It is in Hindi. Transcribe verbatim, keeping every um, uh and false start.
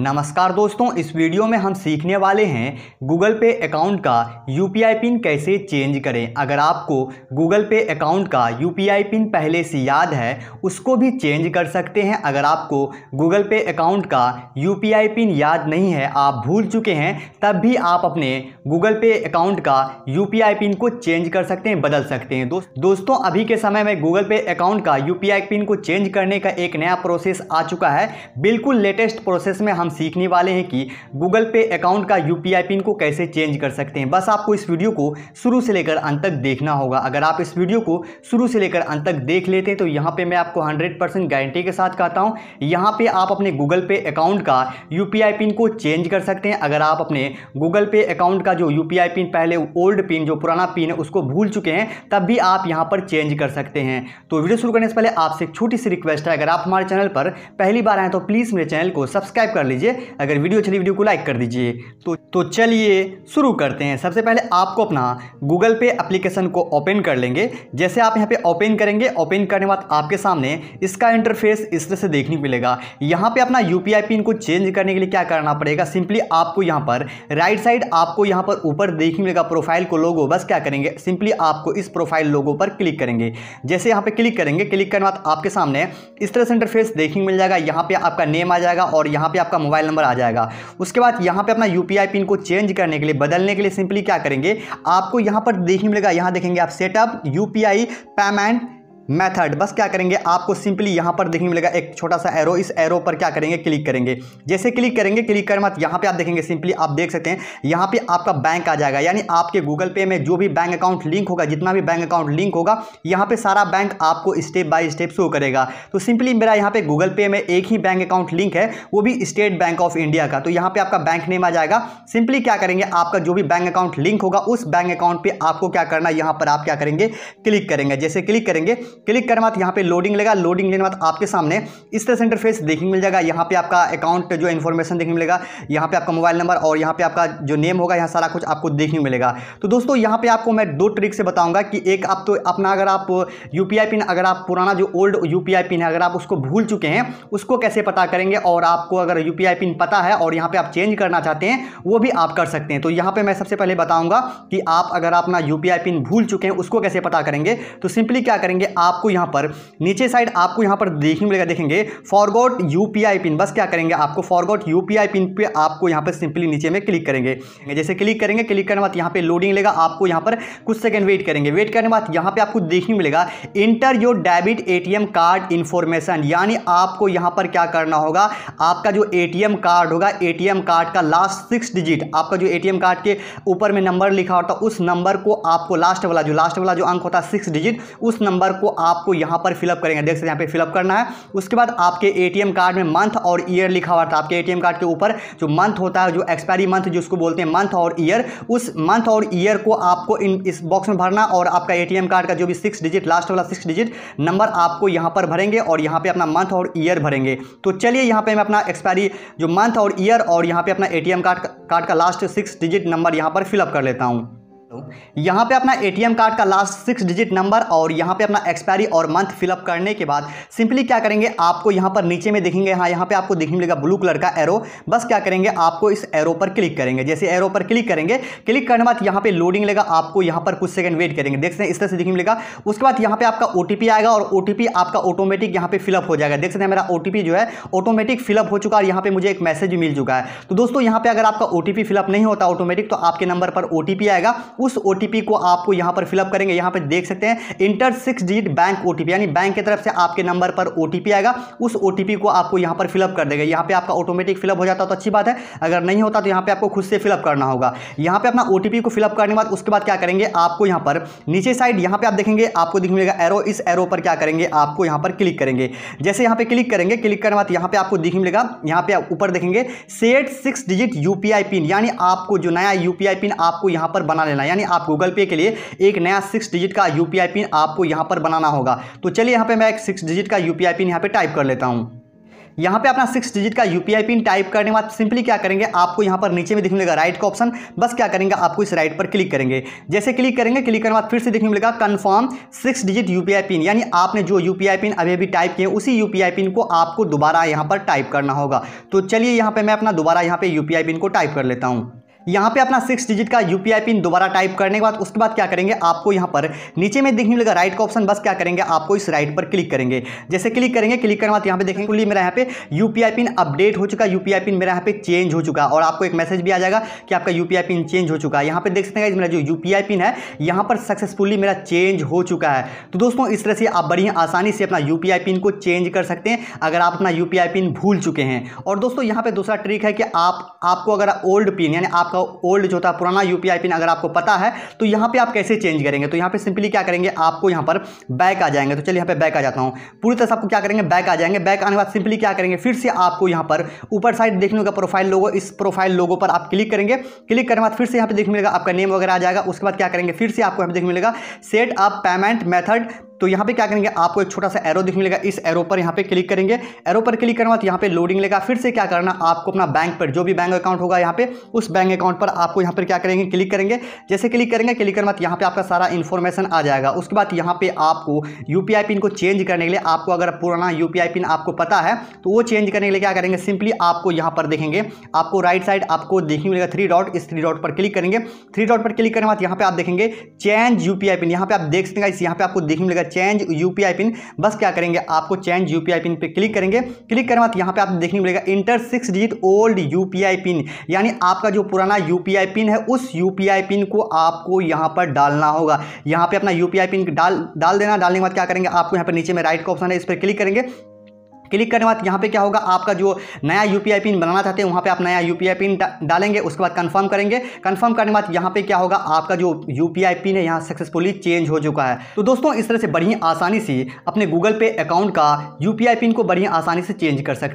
नमस्कार दोस्तों, इस वीडियो में हम सीखने वाले हैं गूगल पे अकाउंट का यूपीआई पिन कैसे चेंज करें। अगर आपको गूगल पे अकाउंट का यूपीआई पिन पहले से याद है उसको भी चेंज कर सकते हैं। अगर आपको गूगल पे अकाउंट का यूपीआई पिन याद नहीं है, आप भूल चुके हैं, तब भी आप अपने गूगल पे अकाउंट का यूपीआई पिन को चेंज कर सकते हैं, बदल सकते हैं। दो, दोस्तों अभी के समय में गूगल पे अकाउंट का यूपीआई पिन को चेंज करने का एक नया प्रोसेस आ चुका है। बिल्कुल लेटेस्ट प्रोसेस में हम सीखने वाले हैं कि गूगल पे अकाउंट का यूपीआई पिन को कैसे चेंज कर सकते हैं। बस आपको इस वीडियो को शुरू से लेकर अंत तक देखना होगा। अगर आप इस वीडियो को शुरू से लेकर अंत तक देख लेते हैं तो यहाँ पे मैं आपको सौ परसेंट गारंटी के साथ कहता हूँ, यहाँ पे आप अपने गूगल पे अकाउंट का यूपीआई पिन को चेंज कर सकते हैं। अगर आप अपने गूगल पे अकाउंट का जो यूपीआई पिन पहले ओल्ड पिन, जो पुराना पिन है, उसको भूल चुके हैं, तब भी आप यहाँ पर चेंज कर सकते हैं। तो वीडियो शुरू करने से पहले आपसे एक छोटी सी रिक्वेस्ट है, अगर आप हमारे चैनल पर पहली बार आए तो प्लीज़ मेरे चैनल को सब्सक्राइब कर लीजिए। अगर वीडियो चली वीडियो को लाइक कर दीजिए। तो तो चलिए शुरू करते हैं। सबसे पहले आपको अपना गूगल पे एप्लीकेशन को ओपन कर लेंगे। जैसे आप यहाँ पे ओपन करेंगे, ओपन करने के बाद आपके सामने इसका इंटरफेस इस तरह से देखने को मिलेगा। यहाँ पे अपना यूपीआई पिन को चेंज करने के लिए क्या करना पड़ेगा, सिंपली आपको यहाँ पर राइट साइड आपको यहाँ पर ऊपर देखने मिलेगा प्रोफाइल को लोगो। बस क्या करेंगे, सिंपली आपको इस प्रोफाइल लोगो पर क्लिक करेंगे। जैसे यहाँ पर क्लिक करेंगे, क्लिक करने के बाद आपके सामने इस तरह से इंटरफेस देखने मिल जाएगा। यहाँ पर आपका नेम आ जाएगा और यहाँ पर आपका मोबाइल नंबर आ जाएगा। उसके बाद यहाँ पे अपना यूपीआई पिन को चेंज करने के लिए, बदलने के लिए सिंपली क्या करेंगे, आपको यहाँ पर देखने मिलेगा। यहाँ देखेंगे आप सेटअप यूपीआई पेमेंट मेथड। बस क्या करेंगे, आपको सिंपली यहाँ पर देखने मिलेगा एक छोटा सा एरो। इस एरो पर क्या करेंगे, क्लिक करेंगे। जैसे क्लिक करेंगे, क्लिक करने मत यहाँ पे आप देखेंगे, सिंपली आप देख सकते हैं यहाँ पे आपका बैंक आ जाएगा। यानी आपके गूगल पे में जो भी बैंक अकाउंट लिंक होगा, जितना भी बैंक अकाउंट लिंक होगा, यहाँ पर सारा बैंक आपको स्टेप बाय स्टेप शो करेगा। तो सिंपली मेरा यहाँ पर गूगल पे में एक ही बैंक अकाउंट लिंक है, वो भी स्टेट बैंक ऑफ इंडिया का। तो यहाँ पर आपका बैंक नेम आ जाएगा। सिंपली क्या करेंगे, आपका जो भी बैंक अकाउंट लिंक होगा उस बैंक अकाउंट पर आपको क्या करना, यहाँ पर आप क्या करेंगे, क्लिक करेंगे। जैसे क्लिक करेंगे, क्लिक करने के बाद यहाँ पे लोडिंग लेगा। लोडिंग लेने के बाद आपके सामने इस तरह से इंटरफेस देखने मिल जाएगा। यहाँ पे आपका अकाउंट जो इन्फॉर्मेशन देखने मिलेगा, यहाँ पे आपका मोबाइल नंबर और यहाँ पे आपका जो नेम होगा, यहाँ सारा कुछ आपको देखने मिलेगा। तो दोस्तों यहाँ पे आपको मैं दो ट्रिक से बताऊंगा कि एक आप तो अपना अगर आप यूपीआई पिन, अगर आप पुराना जो ओल्ड यूपीआई पिन है, अगर आप उसको भूल चुके हैं, उसको कैसे पता करेंगे। और आपको अगर यूपीआई पिन पता है और यहाँ पर आप चेंज करना चाहते हैं, वो भी आप कर सकते हैं। तो यहाँ पर मैं सबसे पहले बताऊँगा कि आप अगर अपना यूपीआई पिन भूल चुके हैं उसको कैसे पता करेंगे। तो सिंपली क्या करेंगे, आपको यहाँ पर नीचे साइड आपको यहाँ पर देखने मिलेगा, देखेंगे फॉरगॉट यूपीआई पिन। बस क्या करेंगे, आपको फॉरगॉट यूपीआई पिन पे आपको यहाँ पर सिंपली नीचे में क्लिक करेंगे। जैसे क्लिक करेंगे, क्लिक करने के बाद यहाँ पे लोडिंग लेगा। आपको यहाँ पर कुछ सेकंड वेट करेंगे। वेट करने के बाद यहाँ पे आपको देखने मिलेगा enter your debit ATM card information. यानी आपको यहाँ पर क्या करना होगा, आपका जो एटीएम कार्ड होगा, एटीएम कार्ड का लास्ट सिक्स डिजिट, आपका जो एटीएम कार्ड के ऊपर में नंबर लिखा होता है, उस नंबर को आपको लास्ट वाला जो लास्ट वाला जो अंक होता है सिक्स डिजिट, उस नंबर को आपको यहाँ पर फिलअप करेंगे। देख सकते यहाँ पे फिलअप करना है। उसके बाद आपके एटीएम कार्ड में मंथ और ईयर लिखा हुआ था। आपके एटीएम कार्ड के ऊपर जो मंथ होता है, जो एक्सपायरी मंथ जिसको बोलते हैं, मंथ और ईयर, उस मंथ और ईयर को आपको इन इस बॉक्स में भरना। और आपका एटीएम कार्ड का जो भी सिक्स डिजिट लास्ट वाला सिक्स डिजिट नंबर आपको यहाँ पर भरेंगे और यहाँ पर अपना मंथ और ईयर भरेंगे। तो चलिए यहाँ पर मैं अपना एक्सपायरी जो मंथ और ईयर और यहाँ पर अपना एटीएम कार्ड कार्ड का लास्ट सिक्स डिजिट नंबर यहाँ पर फिलअप कर लेता हूँ। तो यहाँ पे अपना एटीएम कार्ड का लास्ट सिक्स डिजिट नंबर और यहाँ पे अपना एक्सपायरी और मंथ फिलअप करने के बाद सिंपली क्या करेंगे, आपको यहाँ पर नीचे में देखेंगे, हाँ यहाँ पे आपको देखने मिलेगा ब्लू कलर का एरो। बस क्या करेंगे, आपको इस एरो पर क्लिक करेंगे। जैसे एरो पर क्लिक करेंगे, क्लिक करने के बाद यहाँ पे लोडिंग लेगा। आपको यहाँ पर कुछ सेकंड वेट करेंगे। देखते हैं इस तरह से देखने मिलेगा। उसके बाद यहाँ पर आपका ओ टी पी आएगा और ओ टी पी आपका ऑटोमेटिक यहाँ पे फिलअप हो जाएगा। देख सकते हैं मेरा ओ टी पी जो है ऑटोमेटिक फिलअप हो चुका है और यहाँ पर मुझे एक मैसेज मिल चुका है। तो दोस्तों यहाँ पर अगर आपका ओ टी पी फिलअप नहीं होता ऑटोमेटिक, तो आपके नंबर पर ओ टी पी आएगा, उस ओटीपी को आपको यहां पर फिलअप करेंगे। यहां पर देख सकते हैं enter six digit bank OTP, यानी बैंक की तरफ से आपके नंबर पर ओटीपी आएगा, उस ओटीपी को आपको यहां पर फिलअप कर देंगे। यहां पे आपका ऑटोमेटिक फिलअप हो जाता है तो अच्छी बात है, अगर नहीं होता तो यहां पे आपको खुद से फिलअप करना होगा। यहां पे अपना ओटीपी को फिलअप करने के बाद उसके बाद क्या करेंगे, आपको यहां पर नीचे साइड यहां पर आप देखेंगे आपको दिख मिलेगा एरो। इस एरो पर क्या करेंगे, आपको यहां पर क्लिक करेंगे। जैसे यहां पर क्लिक करेंगे, क्लिक करने के बाद यहां पर आपको दिख मिलेगा, यहां पर ऊपर देखेंगे set six digit UPI pin. यानी आपको जो नया यूपीआई पिन आपको यहां पर बना लेना, यानी आप गूगल पे के लिए एक नया सिक्स डिजिट का यूपीआई पिन आपको यहां पर बनाना होगा। तो चलिए यहां पे मैं एक सिक्स डिजिट का यूपीआई पिन यहां पे टाइप कर लेता हूं। यहाँ पे अपना सिक्स डिजिट का यूपीआई पिन टाइप करने के बाद सिंपली क्या करेंगे, आपको यहाँ पर नीचे में दिखने लगा राइट का ऑप्शन, बस क्या करेंगे आपको इस राइट पर क्लिक करेंगे। जैसे क्लिक करेंगे, क्लिक करने के बाद फिर से दिखने मिलेगा confirm six digit UPI pin, यानी आपने जो यूपीआई पिन अभी अभी टाइप किए उसी यूपीआई पिन को आपको दोबारा यहाँ पर टाइप करना होगा। तो चलिए यहाँ पर मैं अपना दोबारा यहाँ पर यूपीआई पिन को टाइप कर लेता हूँ। यहाँ पे अपना सिक्स डिजिट का यूपीआई पिन दोबारा टाइप करने के बाद उसके बाद क्या करेंगे, आपको यहाँ पर नीचे में देखने मिलेगा राइट का ऑप्शन, बस क्या करेंगे आपको इस राइट पर क्लिक करेंगे। जैसे क्लिक करेंगे, क्लिक करने के बाद यहाँ पे देखेंगे बोलिए मेरा यहाँ पे यूपीआई पिन अपडेट हो चुका, यूपीआई पिन मेरा यहाँ पे चेंज हो चुका और आपको एक मैसेज भी आ जाएगा कि आपका यूपीआई पिन चेंज हो चुका है। यहाँ पर देख सकते हैं मेरा जो यूपीआई पिन है यहाँ पर सक्सेसफुली मेरा चेंज हो चुका है। तो दोस्तों इस तरह से आप बड़ी आसानी से अपना यूपीआई पिन को चेंज कर सकते हैं अगर आप अपना यूपीआई पिन भूल चुके हैं। और दोस्तों यहाँ पर दूसरा ट्रिक है कि आप आपको अगर ओल्ड पिन यानी आपका ओल्ड जो था पुराना यूपीआई पिन अगर आपको पता है तो यहां पे आप कैसे चेंज करेंगे, तो यहां पे सिंपली क्या करेंगे आपको यहां पर बैक आ जाएंगे। तो चलिए यहां पे बैक आ जाता हूं, पूरी तरह से आपको क्या करेंगे बैक आ जाएंगे। बैक आने के बाद सिंपली क्या करेंगे, फिर से आपको यहां पर ऊपर साइड देखने का प्रोफाइल लोगो, इस प्रोफाइल लोगो पर आप क्लिक करेंगे। क्लिक करने के बाद फिर से यहां पे देखने मिलेगा आपका नेम वगैरह आ जाएगा। उसके बाद क्या करेंगे फिर से आपको यहां पे देखने मिलेगा सेट अप पेमेंट मेथड, तो यहाँ पे क्या करेंगे आपको एक छोटा सा एरो दिख मिलेगा, इस एरो पर यहाँ पे क्लिक करेंगे। एरो पर क्लिक करने के बाद यहाँ पे लोडिंग लेगा, फिर से क्या करना आपको अपना बैंक पर जो भी बैंक अकाउंट होगा यहाँ पे उस बैंक अकाउंट पर आपको यहाँ पर क्या करेंगे क्लिक करेंगे। जैसे क्लिक करेंगे, क्लिक करने के बाद यहाँ पे आपका सारा इन्फॉर्मेशन आ जाएगा। उसके बाद यहाँ पे आपको यूपीआई पिन को चेंज करने के लिए, आपको अगर पुराना यूपीआई पिन आपको पता है तो वो चेंज करने के लिए क्या करेंगे, सिंपली आपको यहाँ पर देखेंगे आपको राइट साइड आपको देखने मिलेगा थ्री डॉट, इस थ्री डॉट पर क्लिक करेंगे। थ्री डॉट पर क्लिक करने के बाद यहाँ पे आप देखेंगे चेंज यूपीआई पिन, यहाँ पे आप देख सकते हैं यहाँ पे आपको देखने मिलेगा चेंज यूपीआई पिन, बस क्या करेंगे आपको चेंज यूपीआई पिन पे क्लिक करेंगे। क्लिक करने के बाद यहाँ पे आप देखने मिलेगा enter six digit old UPI pin, यानी आपका जो पुराना यूपीआई पिन है उस यूपीआई पिन को आपको यहाँ पर डालना होगा। यहाँ पे अपना यूपीआई पिन डाल डाल देना। डालने के बाद क्या करेंगे आपको यहाँ पर नीचे में राइट का ऑप्शन है, इस पर क्लिक करेंगे। क्लिक करने के बाद यहाँ पे क्या होगा आपका जो नया यूपीआई पिन बनाना चाहते हैं वहाँ पे आप नया यूपीआई पिन डालेंगे। उसके बाद कंफर्म करेंगे। कंफर्म करने के बाद यहाँ पे क्या होगा आपका जो यूपीआई पिन है यहाँ सक्सेसफुली चेंज हो चुका है। तो दोस्तों इस तरह से बढ़िया आसानी से अपने गूगल पे अकाउंट का यूपीआई पिन को बढ़िया आसानी से चेंज कर सकते हैं।